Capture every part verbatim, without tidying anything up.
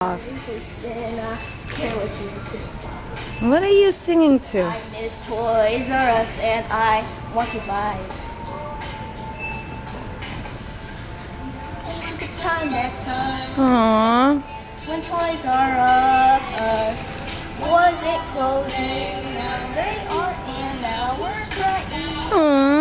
Off. What are you singing to? I miss Toys R Us and I want to buy it. It's a good time that time. Aww. When Toys R Us wasn't closing, now they are in our crying. Aww.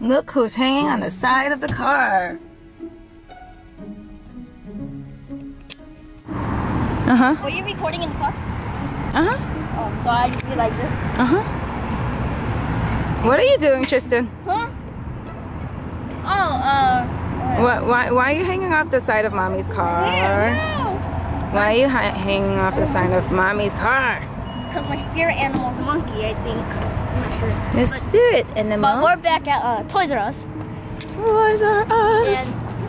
Look who's hanging on the side of the car. Uh-huh. Were you recording in the car? Uh-huh. Oh, so I just be like this? Uh-huh. What are you doing, Tristan? Huh? Oh, uh... What, why, why are you hanging off the side of Mommy's car? Yeah, no. Why are you ha hanging off the side of Mommy's car? Because my spirit animal's a monkey, I think. I'm not sure. The spirit animal. But we're back at uh, Toys R Us. Toys R Us. And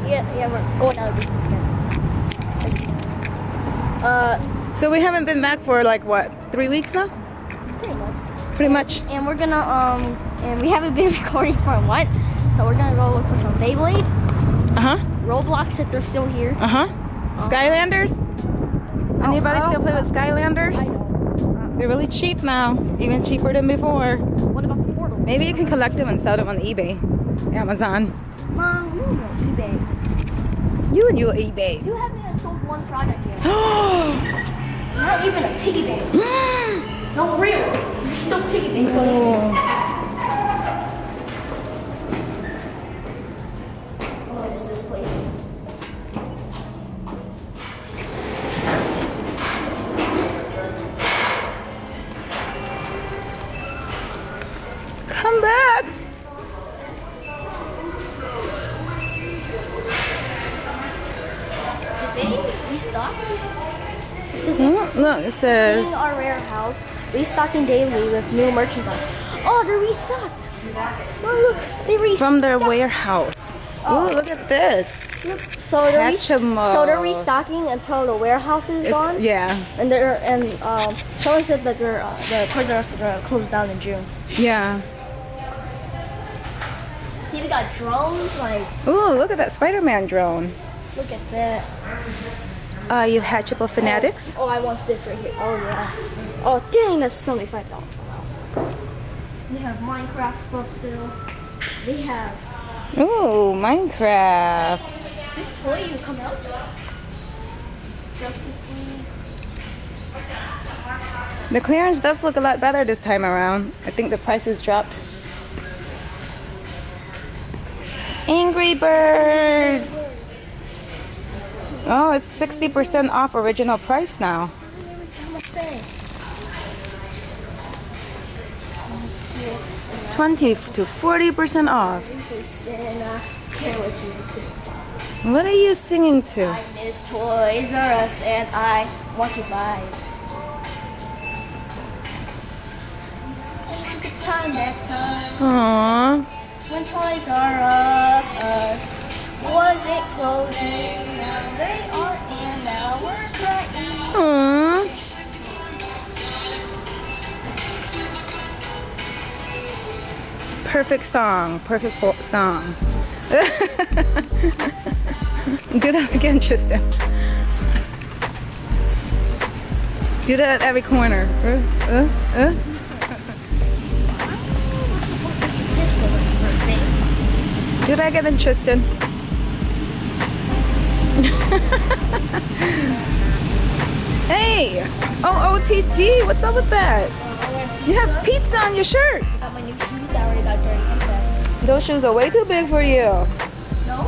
yeah, yeah, we're going out of business again. Uh, so we haven't been back for like what, three weeks now? Pretty much. Pretty much. And we're gonna um, and we haven't been recording for a month, so we're gonna go look for some Beyblade. Uh huh. Roblox if they're still here. Uh huh. Um, Skylanders. Anybody oh, still play with Skylanders? I know. They're really cheap now, even cheaper than before. What about the portal? Maybe you can collect them and sell them on eBay, Amazon. Mom, you and your eBay. You and your eBay. You haven't even sold one product yet. Not even a piggy bank. No, for real. It's still piggy bank. Oh. What is this place? Look, it says in our rare house, restocking daily with new merchandise. Oh, they're restocked. Oh, look, they restocked. From their warehouse. Oh, ooh, look at this. Look. So, they're so they're restocking until the warehouse is it's, gone. Yeah. And they're and um, someone said that they're uh, the Toys R Us are gonna close down in June. Yeah. See, we got drones like. Ooh, look at that Spider-Man drone. Look at that. Are uh, you Hatchable Fanatics? Oh, oh, I want this right here. Oh, yeah. Oh, dang, that's only five dollars. They have Minecraft stuff still. They have... Ooh, Minecraft. This toy even come out? Justice League. The clearance does look a lot better this time around. I think the prices dropped. Angry Birds! Oh, it's sixty percent off original price now. twenty to forty percent off. What are you singing to? I miss Toys R Us and I want to buy it. It's a good time that time. Aww. When Toys R Us was it closing? Now they are in our crying. Aww. Perfect song. Perfect fo song. Do that again, Tristan. Do that at every corner. Uh, uh, uh. Do that again, Tristan. Hey! O O T D, what's up with that? You have pizza on your shirt! I got my new shoes, I already got dirty inside. Those shoes are way too big for you. No,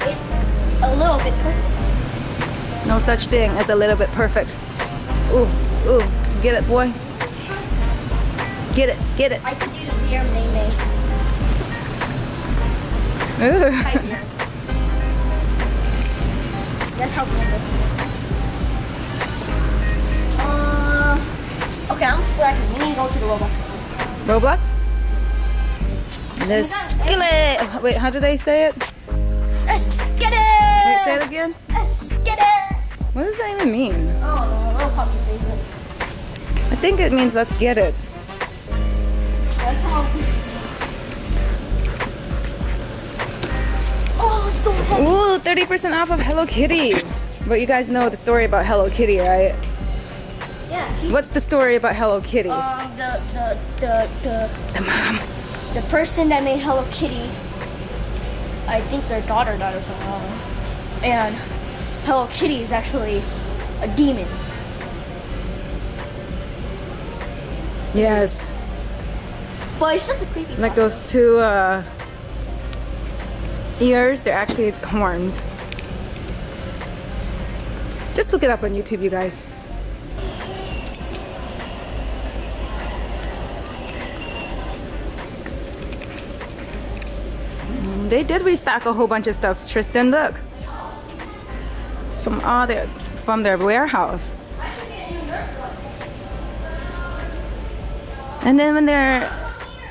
it's a little bit perfect. No such thing as a little bit perfect. Ooh, ooh, get it, boy. Get it, get it. I could do the beer name. Ooh. That's how good. Uh, okay, I'm slacking. We need to go to the Roblox. Roblox? Let's get it! Wait, how do they say it? Let's get it! Wait, say it again? Let's get it! What does that even mean? Oh, a little puppy. I think it means let's get it. That's how thirty percent off of Hello Kitty. But you guys know the story about Hello Kitty, right? Yeah. She, What's the story about Hello Kitty? Um, the, the, the, the, the mom. The person that made Hello Kitty, I think their daughter died or something wrong. And Hello Kitty is actually a demon. Yes. But it's just a creepy. Like those two uh, ears, they're actually horns. Just look it up on YouTube, you guys. They did restock a whole bunch of stuff. Tristan, look. It's from all their from their warehouse. And then when their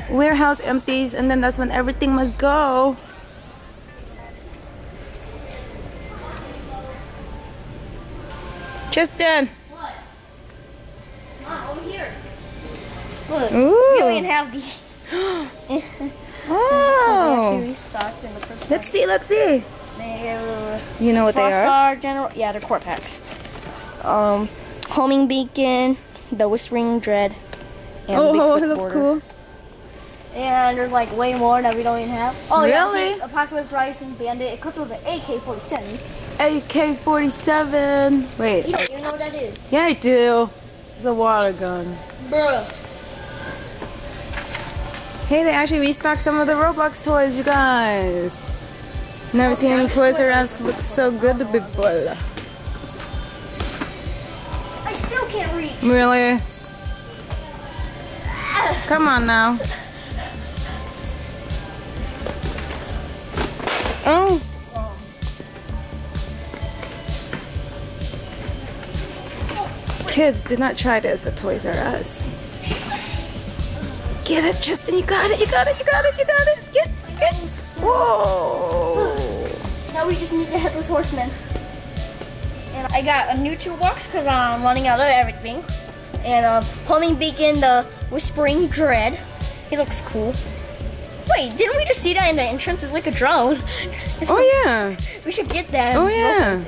warehouse empties, and then that's when everything must go. Tristan. What? Mom, over here. Look. Ooh. We only have these. Oh! The let's see, let's see. They, uh, you know what Frost they are? Frost Guard General. Yeah, they're core packs. Um, homing beacon, the whispering dread. And oh, oh it looks border. Cool. And there's like way more that we don't even have. Oh, really? Yeah, Apocalypse Rising Bandit. It comes with an A K forty-seven. A K forty-seven. Wait. You don't even know what that is? Yeah, I do. It's a water gun. Bruh. Hey, they actually restocked some of the Roblox toys, you guys. Never seen any Toys R Us look so good to people. I still can't reach. Really? Come on now. Oh. Kids, did not try this at Toys R Us. Get it, Tristan, you got it, you got it, you got it, you got it, get, get, whoa. Now we just need the Headless Horseman. And I got a new toolbox because I'm running out of everything. And a homing beacon, the whispering dread. He looks cool. Wait, didn't we just see that in the entrance? It's like a drone. It's oh like, yeah. We should get that. Oh yeah.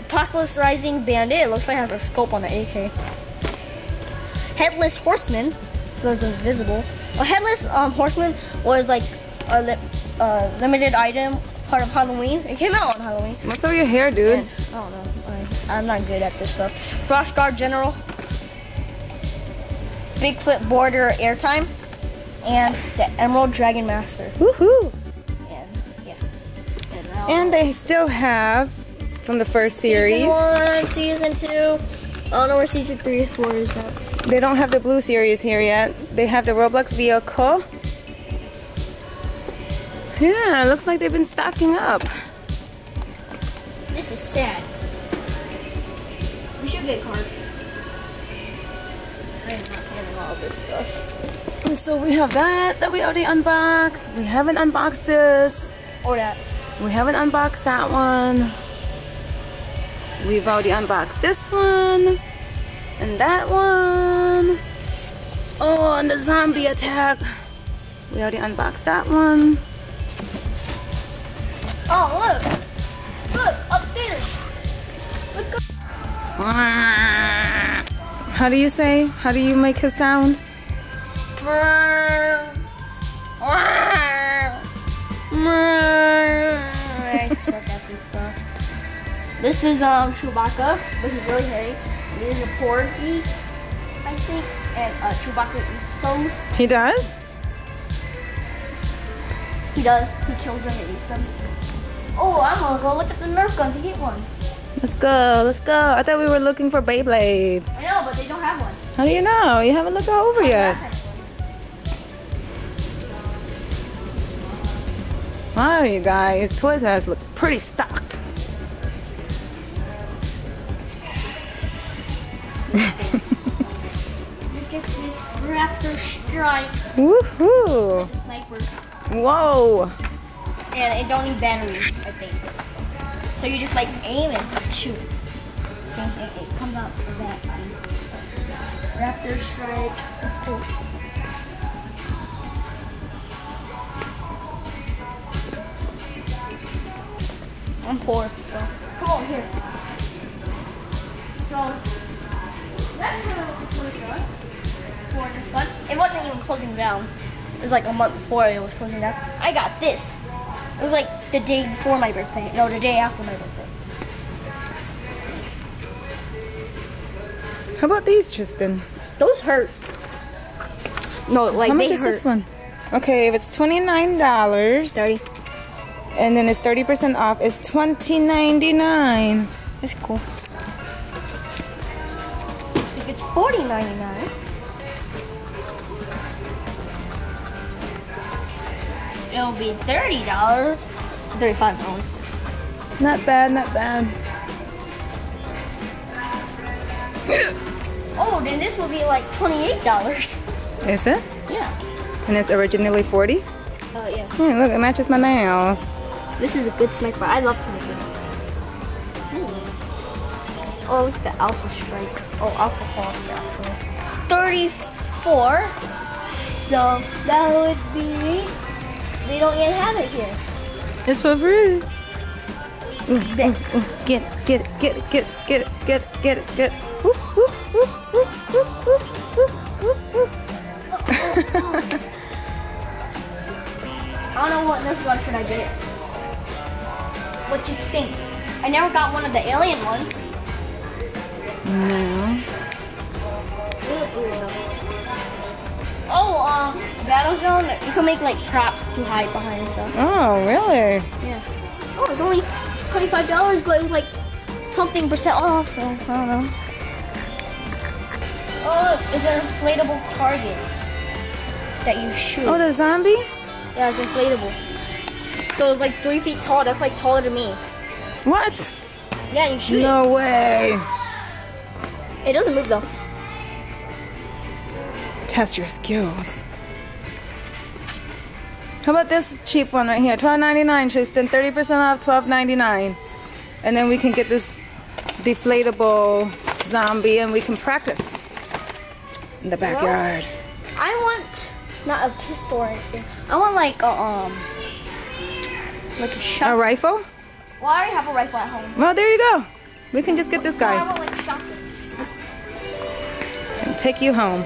Apocalypse Rising Bandit, it looks like it has a scope on the A K. Headless Horseman, so it's invisible. A Headless um, Horseman was like a li uh, limited item, part of Halloween. It came out on Halloween. What's up your hair, dude? And, I don't know. I, I'm not good at this stuff. Frost Guard General. Bigfoot Border Airtime. And the Emerald Dragon Master. Woohoo! And, yeah. And, now, and they still have, from the first series. Season one, season two. I don't know where season three or four is at. They don't have the blue series here yet. They have the Roblox vehicle. Yeah, looks like they've been stocking up. This is sad. We should get a card. I'm not handling all this stuff. And so we have that that we already unboxed. We haven't unboxed this. Or that. We haven't unboxed that one. We've already unboxed this one. And that one. Oh, and the zombie attack. We already unboxed that one. Oh, look. Look, up there. Look up. How do you say? How do you make his sound? I suck at this stuff. This is um, Chewbacca, but he's really hairy. There's a porgy, I think, and uh, Chewbacca eats bones. He does? He does. He kills them and eats them. Oh, I'm gonna go look at the Nerf gun to get one. Let's go, let's go. I thought we were looking for Beyblades. I know, but they don't have one. How do you know? You haven't looked all over yet. Wow, you guys, Toys R Us look pretty stocked. Look at this Raptor Strike. Woohoo! It's a sniper. Whoa! And it don't need batteries, I think. So you just like aim and shoot. See, it, it comes out of that. Raptor Strike. That's cool. I I'm poor, so. Come on, here. So, that's really what the toy was for this fun. It wasn't even closing down. It was like a month before it was closing down. I got this. It was like the day before my birthday. No, the day after my birthday. How about these, Tristan? Those hurt. No, like How much they is hurt. This one? Okay, if it's twenty-nine dollars. thirty. And then it's thirty percent off. It's twenty ninety-nine. That's cool. If it's forty ninety-nine. It'll be thirty dollars. thirty-five dollars. Not bad, not bad. Oh, then this will be like twenty-eight dollars. Is it? Yeah. And it's originally forty dollars? Oh, uh, yeah. Hey, look, it matches my nails. This is a good snack bar. I love snack bars. Oh, look at the Alpha Strike. Oh, Alpha Fall. Yeah, thirty-four. So that would be... They don't even have it here. It's for free. Mm, mm, mm. Get it, get it, get it, get it, get it, get it, get it, get it. Whoop, whoop, whoop, whoop, whoop, whoop, whoop, whoop. Oh, oh, oh. I don't know what nerf gun should I get. What do you think? I never got one of the alien ones. No. Oh, um, Battlezone, you can make like props to hide behind and stuff. Oh, really? Yeah. Oh, it's only twenty-five dollars, but it was like something percent off, so I don't know. Oh, look, it's an inflatable target that you shoot. Oh, the zombie? Yeah, it's inflatable. So it's like three feet tall. That's like taller than me. What? Yeah, you shoot no it. No way. It doesn't move though. Test your skills. How about this cheap one right here? twelve ninety-nine, Tristan. thirty percent off, twelve ninety-nine. And then we can get this deflatable zombie and we can practice. In the backyard. Well, I want not a pistol or anything. I want like a um like a shotgun. A rifle? Well, I already have a rifle at home. Well, there you go. We can just get this guy. No, I want like a shotgun. And take you home.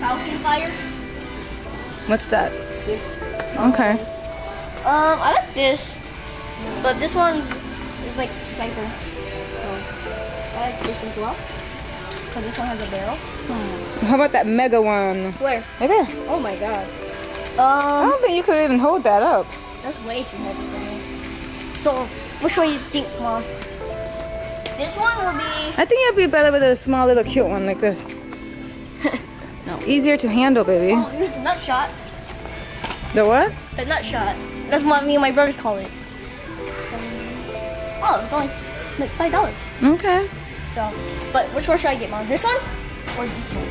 Falcon Fire. What's that? This. Okay. Um, I like this, but this one is like sniper. So I like this as well. So this one has a barrel. Hmm. How about that mega one? Where? Right there. Oh my god. Um, I don't think you could even hold that up. That's way too heavy for me. So, which one do you think, Mom? This one will be... I think it would be better with a small little cute one like this. No. Easier to handle, baby. Oh, here's the nut shot. The what? The nut shot. That's what me and my brothers call it. So, oh, it's only like five dollars. Okay. So, but which one should I get, Mom? This one or this one?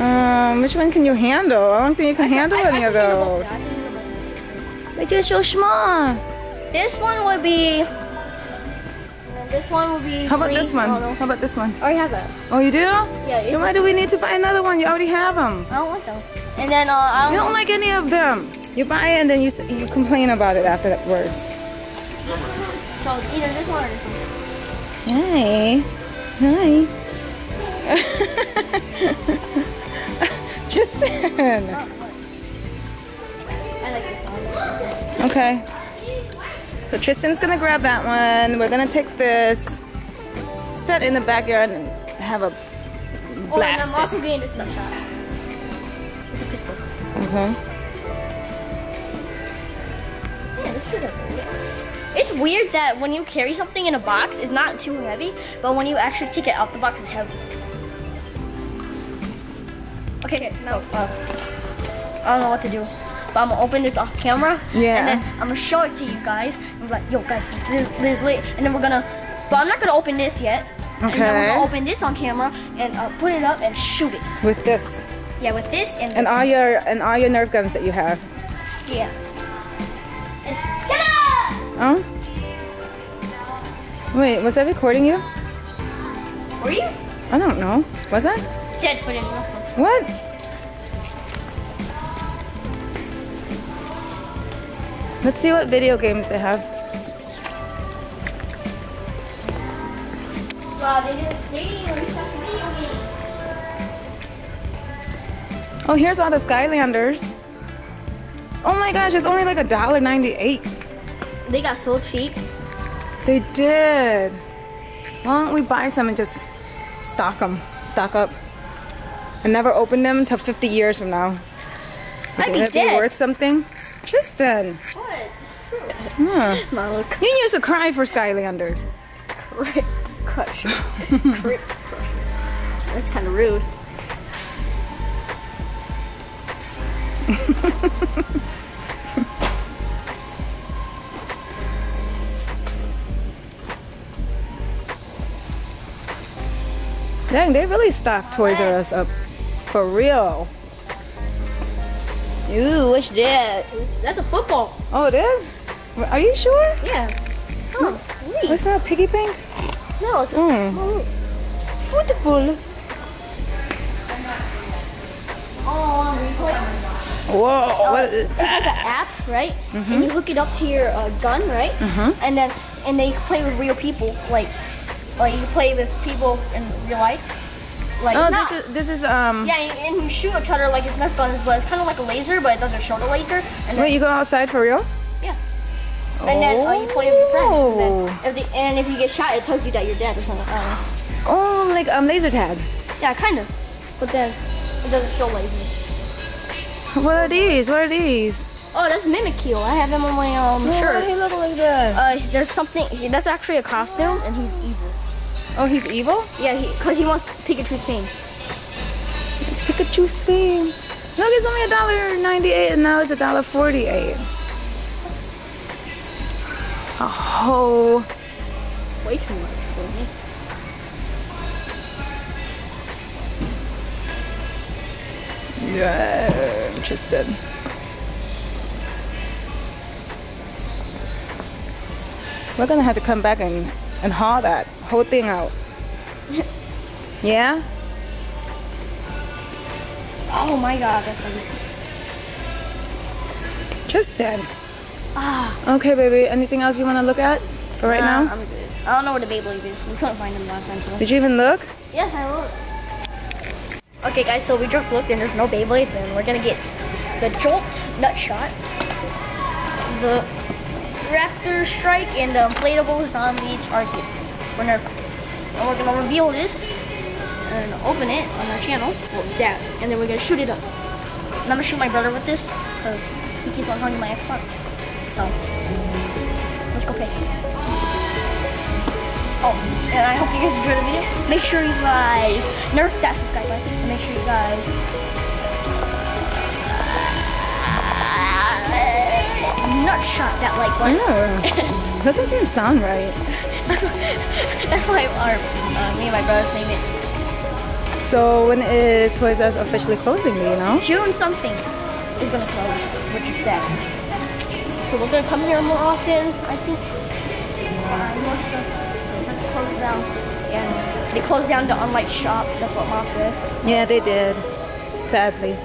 Um, which one can you handle? I don't think you can I handle can, any I, I of those. They're just so small. This one would be. This one would be. How about green. This one? Oh, no. How about this one? I already have that. Oh, you do? Yeah. Then why do we need to buy another one? You already have them. I don't want them. And then uh, I don't. You don't like any of them. You buy it and then you you complain about it afterwards. So it's either this one or this one. Yay. Hi. Tristan. I like this one. Okay. So Tristan's gonna grab that one. We're gonna take this, set in the backyard, and have a blast. Oh, and I'm also getting this nut shot. It's a pistol. Okay. Yeah, this is a. It's weird that when you carry something in a box, it's not too heavy, but when you actually take it out the box, it's heavy. Okay, okay so uh, I don't know what to do, but I'm gonna open this off camera, yeah. And then I'm gonna show it to you guys. I'm like, yo guys, this, this is lit, and then we're gonna, but I'm not gonna open this yet. Okay. And then we're gonna open this on camera and uh, put it up and shoot it. With this. Yeah, with this and. This. And all your and all your nerf guns that you have. Yeah. Oh? Wait, was I recording you? Were you? I don't know. Was I? Dead footage. What? Let's see what video games they have. Wow, they did video games. Oh, here's all the Skylanders. Oh my gosh, it's only like a dollar ninety-eight. They got so cheap. They did. Why don't we buy some and just stock them, stock up, and never open them until fifty years from now? That'd be, be worth something. Tristan. What? True. Yeah. Mama, you used to cry for Skylanders. Crip crusher. Crip crusher. That's kind of rude. Dang, they really stocked Toys R Us up. For real. Ew, what's that? That's a football. Oh, it is? Are you sure? Yeah. Oh, wait. What's that, piggy bank? No, it's a mm. football. Football. Oh, replay. Whoa, oh, what is that? It's like an app, right? Mm-hmm. And you hook it up to your uh, gun, right? Mm-hmm. And then, and they play with real people, like, like you play with people in real life. Like, oh, not, this is this is um. Yeah, and you shoot each other like it's Nerf guns, but it's kind of like a laser, but it doesn't show the laser. And then, wait, you go outside for real? Yeah. Oh. And then uh, you play with your friends. And, then if the, and if you get shot, it tells you that you're dead or something. Uh, oh, like um, laser tag. Yeah, kind of. But then it doesn't show laser. What are these? What are these? Oh, that's Mimikyu. I have him on my um oh, shirt. Why he look like that? Uh, there's something. That's actually a costume, and he's evil. Oh, he's evil? Yeah, he, cause he wants Pikachu's fame. It's Pikachu's fame. Look, it's only a dollar ninety-eight, and now it's a dollar forty-eight. Oh, way too much for me. Yeah, interested. We're gonna have to come back and and haul that whole thing out. Yeah? Oh my god, that's funny. Tristan. Ah. Okay, baby, anything else you want to look at for right uh, now? I'm good. I don't know where the Beyblade is. We couldn't find them last time. So. Did you even look? Yes, I looked. Okay, guys, so we just looked and there's no Beyblades, and we're gonna get the Jolt Nutshot, the Raptor Strike, and the inflatable zombie targets. We're nerf. And we're gonna reveal this and open it on our channel. Well, yeah, and then we're gonna shoot it up. And I'm gonna shoot my brother with this because he keeps on hogging my Xbox. So let's go play. Oh, and I hope you guys enjoyed the video. Make sure you guys nerf that subscribe button, and make sure you guys. Nut shot that like one. Yeah. That doesn't even sound right. That's why, that's why our, uh, me and my brothers name it. So when is Toys R Us officially closing, do you know? June something is gonna close, which is that. So we're gonna come here more often, I think. Uh, more stuff. So it doesn't close down. And they closed down the online shop, that's what Mom said. Yeah, they did. Sadly.